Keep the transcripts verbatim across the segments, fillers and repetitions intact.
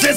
says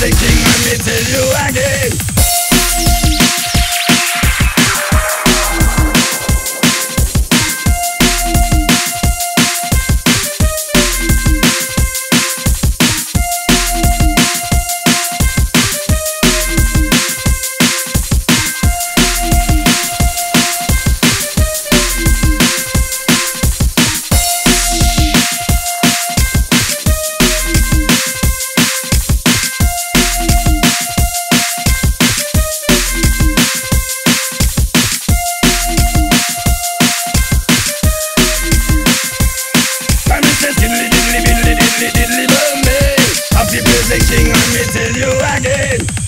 taking me to new agony. Diddly diddly diddly diddly bum me. I'm still king, let me tell you again.